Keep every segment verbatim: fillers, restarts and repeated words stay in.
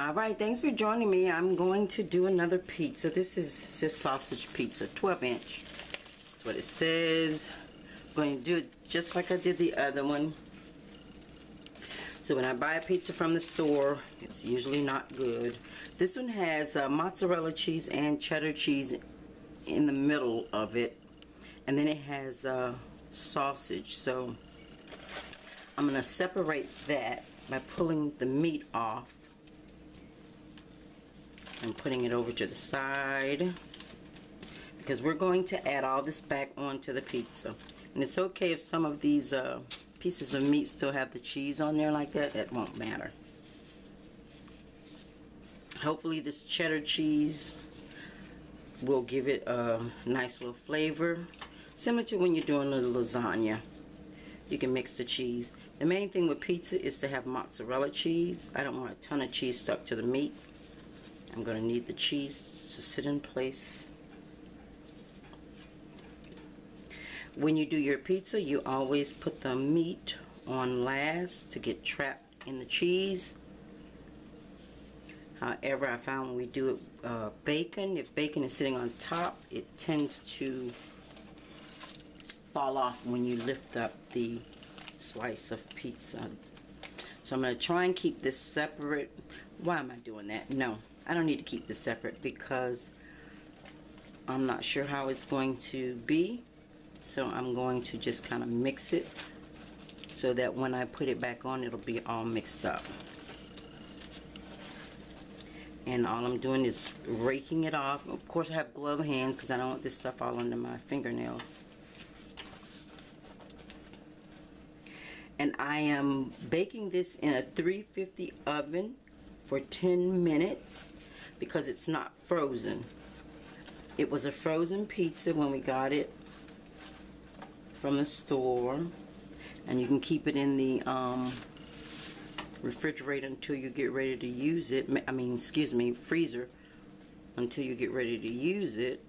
All right, thanks for joining me. I'm going to do another pizza. This is this sausage pizza, twelve inch. That's what it says. I'm going to do it just like I did the other one. So when I buy a pizza from the store, it's usually not good. This one has uh, mozzarella cheese and cheddar cheese in the middle of it. And then it has uh, sausage. So I'm going to separate that by pulling the meat off. I'm putting it over to the side because we're going to add all this back onto the pizza. And it's okay if some of these uh, pieces of meat still have the cheese on there like that. That won't matter. Hopefully this cheddar cheese will give it a nice little flavor, similar to when you're doing a lasagna. You can mix the cheese. The main thing with pizza is to have mozzarella cheese. I don't want a ton of cheese stuck to the meat. I'm going to need the cheese to sit in place. When you do your pizza, you always put the meat on last to get trapped in the cheese. However, I found when we do it uh, bacon, if bacon is sitting on top, it tends to fall off when you lift up the slice of pizza. So I'm going to try and keep this separate. Why am I doing that? No, I don't need to keep this separate because I'm not sure how it's going to be. So I'm going to just kind of mix it so that when I put it back on, it'll be all mixed up. And all I'm doing is raking it off. Of course, I have glove hands because I don't want this stuff all under my fingernails. And I am baking this in a three fifty oven for ten minutes because it's not frozen. It was a frozen pizza when we got it from the store, and you can keep it in the um, refrigerator until you get ready to use it. I mean, excuse me, freezer until you get ready to use it.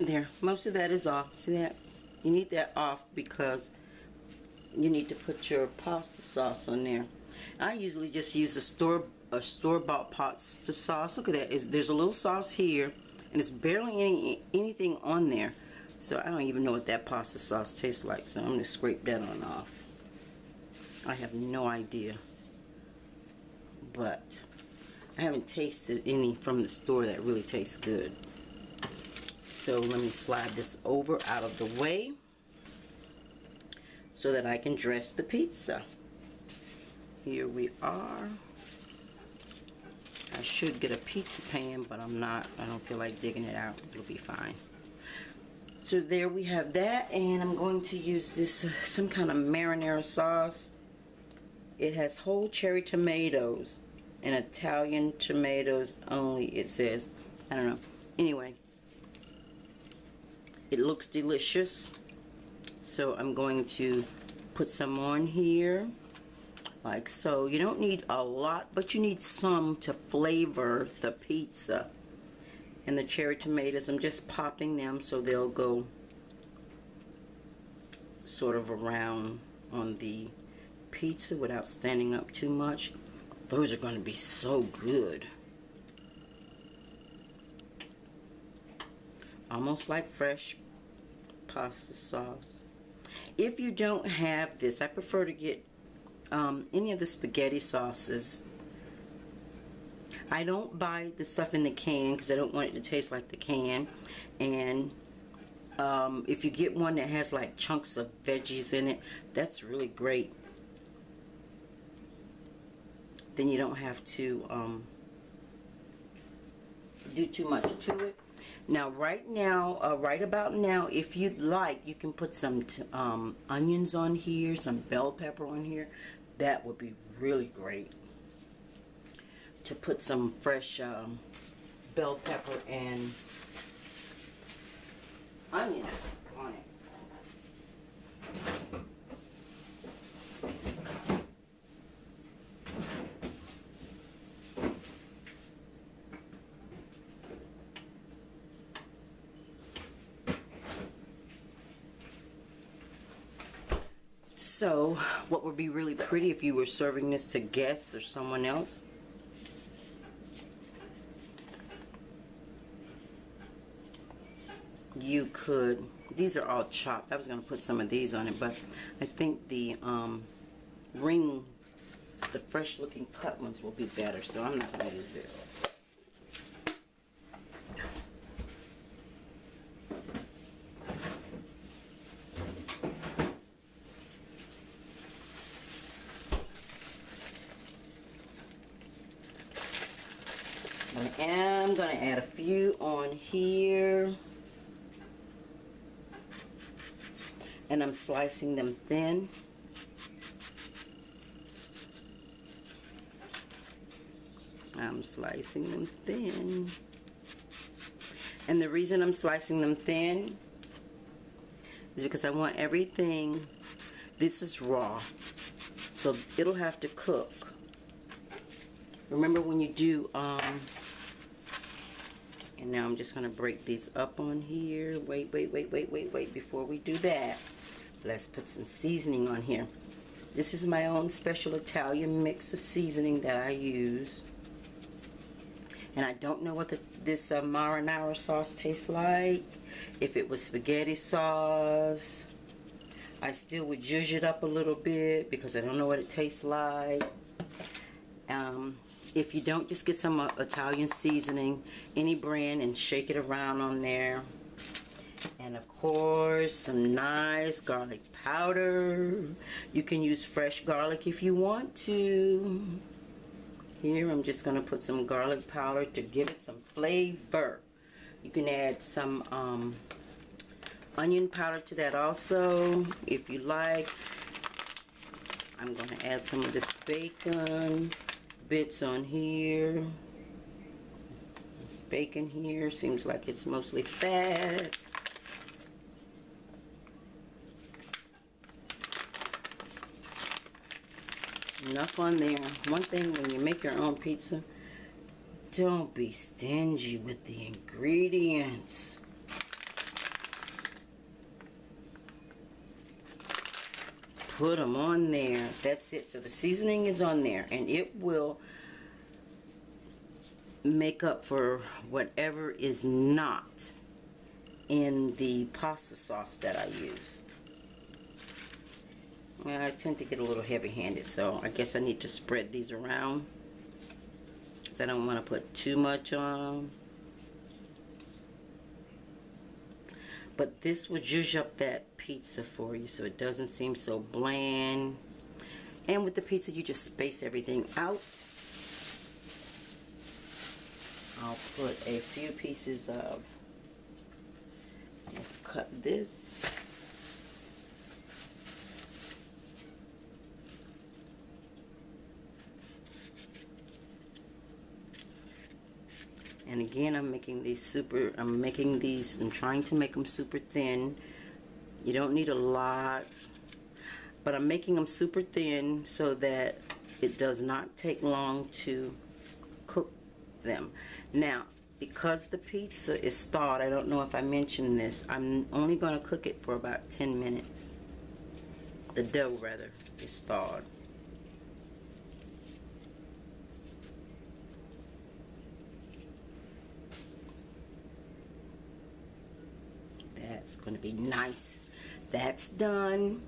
There, most of that is off. See that? You need that off because you need to put your pasta sauce on there. I usually just use a store a store-bought pasta sauce. Look at that. It's, there's a little sauce here. And it's barely any, anything on there. So I don't even know what that pasta sauce tastes like. So I'm going to scrape that on off. I have no idea. But I haven't tasted any from the store that really tastes good. So let me slide this over out of the way so that I can dress the pizza. Here we are. I should get a pizza pan, but I'm not. I don't feel like digging it out. It'll be fine. So there we have that, and I'm going to use this uh, some kind of marinara sauce. It has whole cherry tomatoes and Italian tomatoes only, it says. I don't know. Anyway, it looks delicious. So I'm going to put some on here. Like so. You don't need a lot, but you need some to flavor the pizza. And the cherry tomatoes, I'm just popping them so they'll go sort of around on the pizza without standing up too much. Those are going to be so good. Almost like fresh pasta sauce. If you don't have this, I prefer to get Um, any of the spaghetti sauces. I don't buy the stuff in the can because I don't want it to taste like the can. And um, if you get one that has like chunks of veggies in it, that's really great. Then you don't have to um, do too much to it. Now right now, uh, right about now, if you'd like, you can put some t um, onions on here, some bell pepper on here. That would be really great to put some fresh um, bell pepper and onions on it. So what would be really pretty if you were serving this to guests or someone else. You could, these are all chopped. I was going to put some of these on it, but I think the um, ring, the fresh looking cut ones will be better, so I'm not going to use this. I'm going to add a few on here, and I'm slicing them thin. I'm slicing them thin. And the reason I'm slicing them thin is because I want everything, this is raw, so it'll have to cook. Remember when you do, um, and now I'm just going to break these up on here. Wait, wait, wait, wait, wait, wait. Before we do that, let's put some seasoning on here. This is my own special Italian mix of seasoning that I use. And I don't know what the, this uh, marinara sauce tastes like. If it was spaghetti sauce, I still would zhuzh it up a little bit because I don't know what it tastes like. Um... If you don't, just get some uh, Italian seasoning, any brand, and shake it around on there. And of course, some nice garlic powder. You can use fresh garlic if you want to. Here, I'm just going to put some garlic powder to give it some flavor. You can add some um, onion powder to that also, if you like. I'm going to add some of this bacon. Bits on here. This bacon here seems like it's mostly fat. Enough on there. One thing when you make your own pizza, don't be stingy with the ingredients. Put them on there. That's it. So the seasoning is on there, and it will make up for whatever is not in the pasta sauce that I use. I tend to get a little heavy-handed, so I guess I need to spread these around because I don't want to put too much on them. But this will zhuzh up that pizza for you so it doesn't seem so bland. And with the pizza, you just space everything out. I'll put a few pieces of, let's cut this. And again, I'm making these super, I'm making these, I'm trying to make them super thin. You don't need a lot, but I'm making them super thin so that it does not take long to cook them. Now, because the pizza is thawed, I don't know if I mentioned this, I'm only going to cook it for about ten minutes. The dough, rather, is thawed. That's going to be nice. That's done,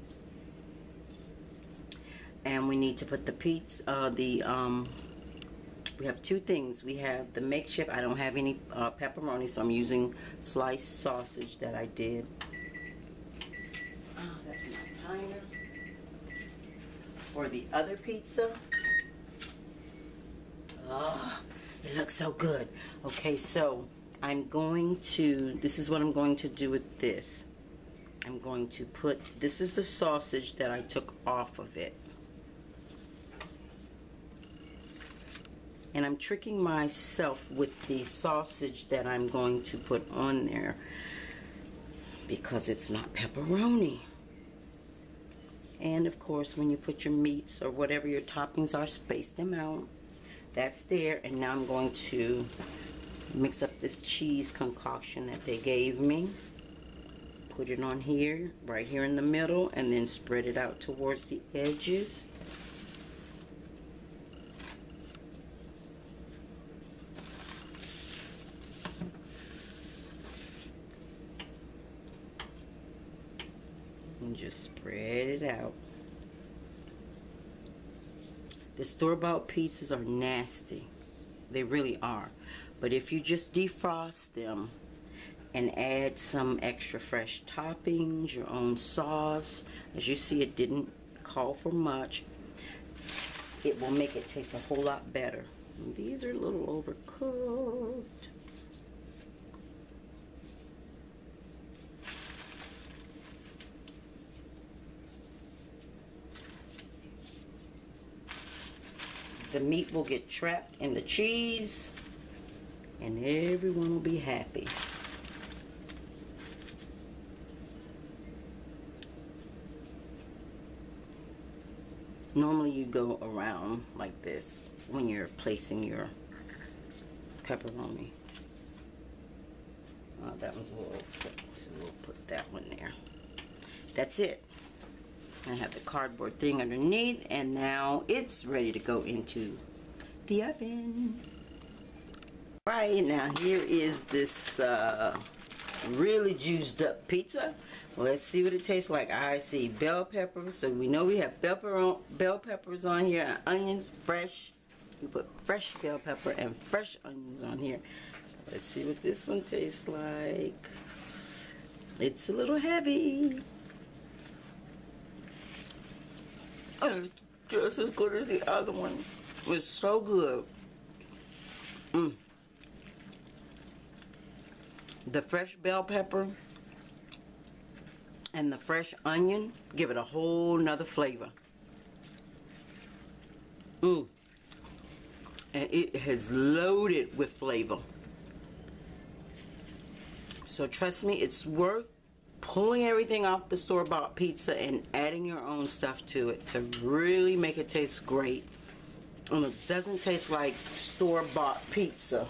and we need to put the pizza, uh, the, um, we have two things. We have the makeshift, I don't have any uh, pepperoni, so I'm using sliced sausage that I did. Oh, that's my timer. For the other pizza. Oh, it looks so good. Okay, so I'm going to, this is what I'm going to do with this. I'm going to put, this is the sausage that I took off of it. And I'm tricking myself with the sausage that I'm going to put on there because it's not pepperoni. And of course, when you put your meats or whatever your toppings are, space them out. That's there. And now I'm going to mix up this cheese concoction that they gave me. put it on here, right here in the middle, and then spread it out towards the edges. And just spread it out. The store-bought pizzas are nasty. They really are. But if you just defrost them and add some extra fresh toppings, your own sauce, as you see, it didn't call for much, it will make it taste a whole lot better. And these are a little overcooked. The meat will get trapped in the cheese, and everyone will be happy. Normally you go around like this when you're placing your pepperoni. Oh, that one's a little thick, so we'll put that one there. That's it. I have the cardboard thing underneath, and now it's ready to go into the oven. Right now, here is this uh, really juiced up pizza. Let's see what it tastes like. I see bell peppers, so we know we have bell pepper on, bell peppers on here, and onions, fresh. We put fresh bell pepper and fresh onions on here. So let's see what this one tastes like. It's a little heavy. It's just as good as the other one. It's so good. Mm. The fresh bell pepper and the fresh onion give it a whole nother flavor. Mm. And it has loaded with flavor. So trust me, it's worth pulling everything off the store-bought pizza and adding your own stuff to it to really make it taste great. And it doesn't taste like store-bought pizza.